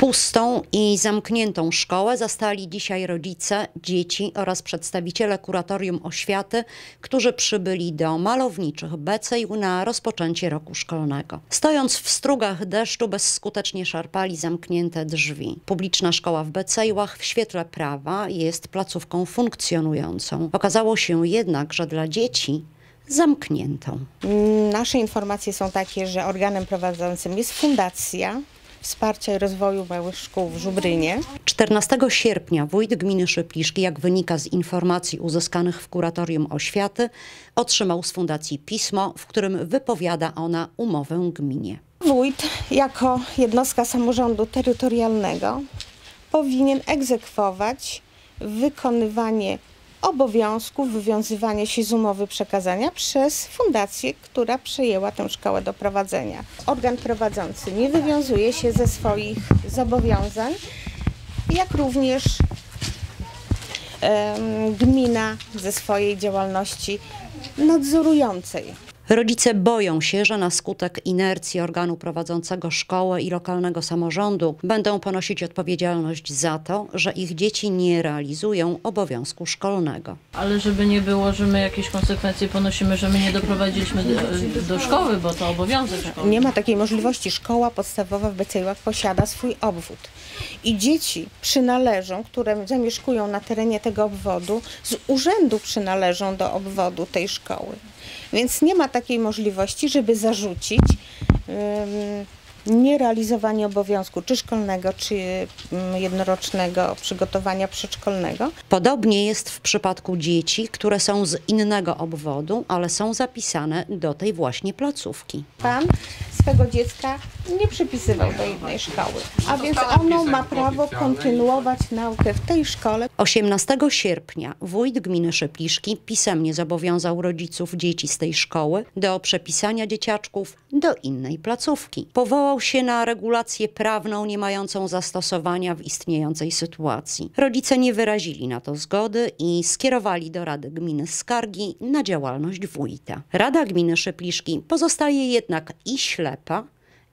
Pustą i zamkniętą szkołę zastali dzisiaj rodzice, dzieci oraz przedstawiciele Kuratorium Oświaty, którzy przybyli do malowniczych Becejł na rozpoczęcie roku szkolnego. Stojąc w strugach deszczu bezskutecznie szarpali zamknięte drzwi. Publiczna szkoła w Becejłach w świetle prawa jest placówką funkcjonującą. Okazało się jednak, że dla dzieci zamkniętą. Nasze informacje są takie, że organem prowadzącym jest Fundacja Wsparcia i Rozwoju Małych Szkół w Żubrynie. 14 sierpnia wójt gminy Szypliszki, jak wynika z informacji uzyskanych w Kuratorium Oświaty, otrzymał z Fundacji pismo, w którym wypowiada ona umowę gminie. Wójt jako jednostka samorządu terytorialnego powinien egzekwować wykonywanie obowiązków wywiązywania się z umowy przekazania przez fundację, która przejęła tę szkołę do prowadzenia. Organ prowadzący nie wywiązuje się ze swoich zobowiązań, jak również gmina ze swojej działalności nadzorującej. Rodzice boją się, że na skutek inercji organu prowadzącego szkołę i lokalnego samorządu będą ponosić odpowiedzialność za to, że ich dzieci nie realizują obowiązku szkolnego. Ale żeby nie było, że my jakieś konsekwencje ponosimy, że my nie doprowadziliśmy do szkoły, bo to obowiązek szkolny. Nie ma takiej możliwości. Szkoła podstawowa w Becejłach posiada swój obwód. I dzieci przynależą, które zamieszkują na terenie tego obwodu, z urzędu przynależą do obwodu tej szkoły. Więc nie ma takiej możliwości, żeby zarzucić nierealizowanie obowiązku czy szkolnego, czy jednorocznego przygotowania przedszkolnego. Podobnie jest w przypadku dzieci, które są z innego obwodu, ale są zapisane do tej właśnie placówki. Pan swego dziecka nie przypisywał do jednej szkoły, a więc ono ma prawo kontynuować naukę w tej szkole. 18 sierpnia wójt gminy Szypliszki pisemnie zobowiązał rodziców dzieci z tej szkoły do przepisania dzieciaczków do innej placówki. Powołał się na regulację prawną nie mającą zastosowania w istniejącej sytuacji. Rodzice nie wyrazili na to zgody i skierowali do Rady Gminy skargi na działalność wójta. Rada Gminy Szypliszki pozostaje jednak i ślepa,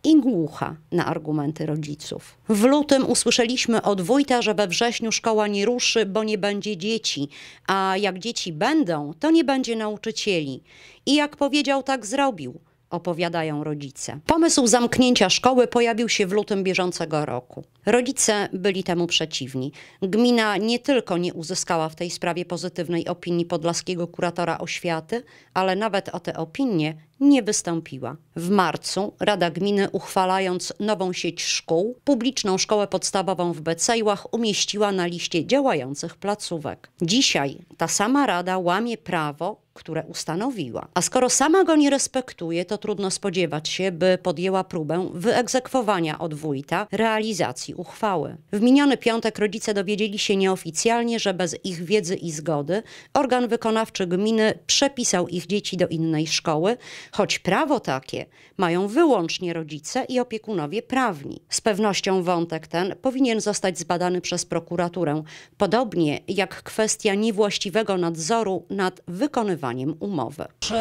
i głucha na argumenty rodziców. W lutym usłyszeliśmy od wójta, że we wrześniu szkoła nie ruszy, bo nie będzie dzieci, a jak dzieci będą, to nie będzie nauczycieli. I jak powiedział, tak zrobił, opowiadają rodzice. Pomysł zamknięcia szkoły pojawił się w lutym bieżącego roku. Rodzice byli temu przeciwni. Gmina nie tylko nie uzyskała w tej sprawie pozytywnej opinii podlaskiego kuratora oświaty, ale nawet o te opinie nie wystąpiła. W marcu Rada Gminy, uchwalając nową sieć szkół, publiczną szkołę podstawową w Becejłach umieściła na liście działających placówek. Dzisiaj ta sama Rada łamie prawo, które ustanowiła. A skoro sama go nie respektuje, to trudno spodziewać się, by podjęła próbę wyegzekwowania od wójta realizacji uchwały. W miniony piątek rodzice dowiedzieli się nieoficjalnie, że bez ich wiedzy i zgody organ wykonawczy gminy przepisał ich dzieci do innej szkoły, choć prawo takie mają wyłącznie rodzice i opiekunowie prawni. Z pewnością wątek ten powinien zostać zbadany przez prokuraturę, podobnie jak kwestia niewłaściwego nadzoru nad wykonywaniem umowy. Czy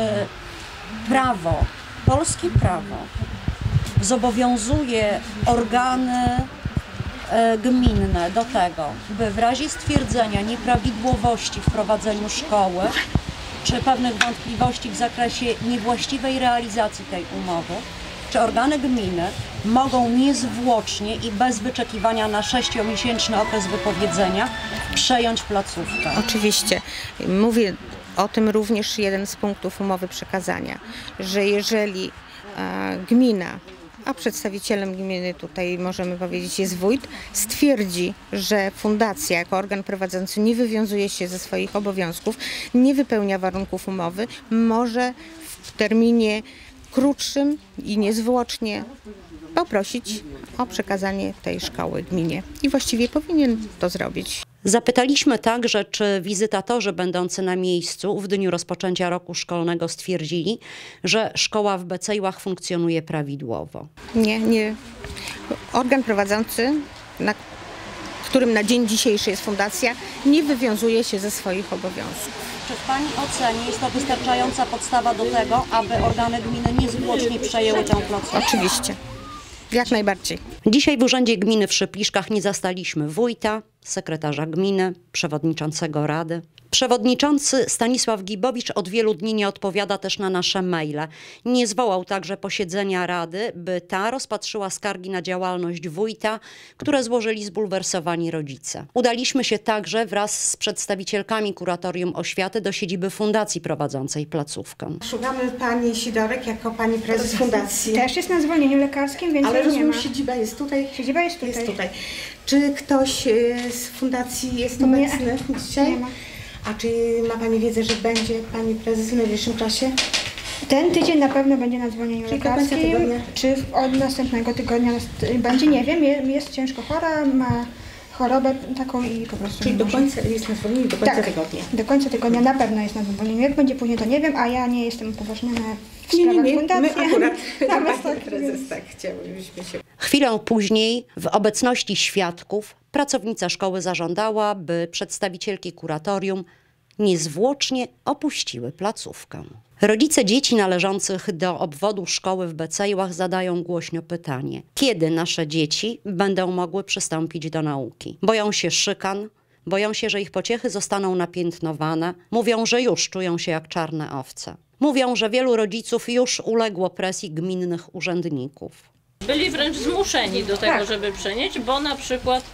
prawo, polskie prawo zobowiązuje organy gminne do tego, by w razie stwierdzenia nieprawidłowości w prowadzeniu szkoły czy pewnych wątpliwości w zakresie niewłaściwej realizacji tej umowy, czy organy gminy mogą niezwłocznie i bez wyczekiwania na 6-miesięczny okres wypowiedzenia przejąć placówkę? Oczywiście. Mówię o tym również jeden z punktów umowy przekazania, że jeżeli gmina, a przedstawicielem gminy tutaj możemy powiedzieć jest wójt, stwierdzi, że fundacja jako organ prowadzący nie wywiązuje się ze swoich obowiązków, nie wypełnia warunków umowy, może w terminie krótszym i niezwłocznie poprosić o przekazanie tej szkoły gminie i właściwie powinien to zrobić. Zapytaliśmy także, czy wizytatorzy będący na miejscu w dniu rozpoczęcia roku szkolnego stwierdzili, że szkoła w Becejłach funkcjonuje prawidłowo. Nie, nie. Organ prowadzący, którym na dzień dzisiejszy jest fundacja, nie wywiązuje się ze swoich obowiązków. Czy w Pani ocenie jest to wystarczająca podstawa do tego, aby organy gminy niezwłocznie przejęły tę placówkę? Oczywiście. Jak najbardziej. Dzisiaj w Urzędzie Gminy w Szypliszkach nie zastaliśmy wójta, sekretarza gminy, przewodniczącego rady. Przewodniczący Stanisław Gibowicz od wielu dni nie odpowiada też na nasze maile. Nie zwołał także posiedzenia rady, by ta rozpatrzyła skargi na działalność wójta, które złożyli zbulwersowani rodzice. Udaliśmy się także wraz z przedstawicielkami Kuratorium Oświaty do siedziby fundacji prowadzącej placówkę. Szukamy pani Sidorek jako pani prezes fundacji. Też jest na zwolnieniu lekarskim, więc ale rozumiem, siedziba jest tutaj. Siedziba jest tutaj. Czy ktoś z fundacji jest obecny dzisiaj? Nie ma. A czy ma pani wiedzę, że będzie pani prezes w najbliższym czasie? Ten tydzień na pewno będzie na dzwonieniu lekarskim. Czy od następnego tygodnia będzie, nie wiem, jest ciężko chora, ma chorobę taką i po prostu. Czyli do końca jest na zwolnieniu, do końca tygodnia? Do końca tygodnia na pewno jest na zwolnieniu. Jak będzie później, to nie wiem, a ja nie jestem upoważniona w sprawach fundacji. My akurat na pani prezes tak chciałybyśmy się. Chwilę później w obecności świadków pracownica szkoły zażądała, by przedstawicielki kuratorium niezwłocznie opuściły placówkę. Rodzice dzieci należących do obwodu szkoły w Becejłach zadają głośno pytanie, kiedy nasze dzieci będą mogły przystąpić do nauki. Boją się szykan, boją się, że ich pociechy zostaną napiętnowane, mówią, że już czują się jak czarne owce. Mówią, że wielu rodziców już uległo presji gminnych urzędników. Byli wręcz zmuszeni do tego, żeby przenieść, bo na przykład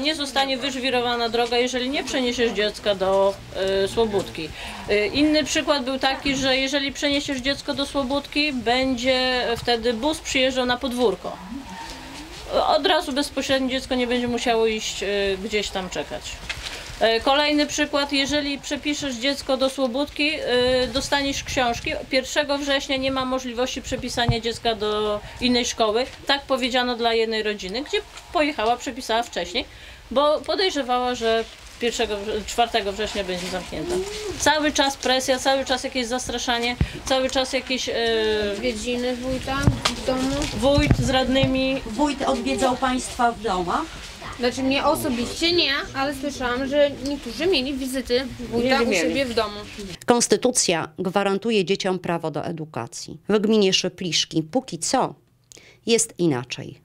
nie zostanie wyżwirowana droga, jeżeli nie przeniesiesz dziecka do Słobódki. Inny przykład był taki, że jeżeli przeniesiesz dziecko do Słobódki, będzie wtedy bus przyjeżdżał na podwórko. Od razu bezpośrednio dziecko nie będzie musiało iść gdzieś tam czekać. Kolejny przykład, jeżeli przepiszesz dziecko do Słobódki, dostaniesz książki. 1 września nie ma możliwości przepisania dziecka do innej szkoły. Tak powiedziano dla jednej rodziny, gdzie pojechała, przepisała wcześniej, bo podejrzewała, że 4 września będzie zamknięta. Cały czas presja, cały czas jakieś zastraszanie, cały czas jakieś... Odwiedziny wójta w domu. Wójt z radnymi. Wójt odwiedzał państwa w domach. Znaczy mnie osobiście nie, ale słyszałam, że niektórzy mieli wizyty wójta u siebie w domu. Konstytucja gwarantuje dzieciom prawo do edukacji. W gminie Szypliszki póki co jest inaczej.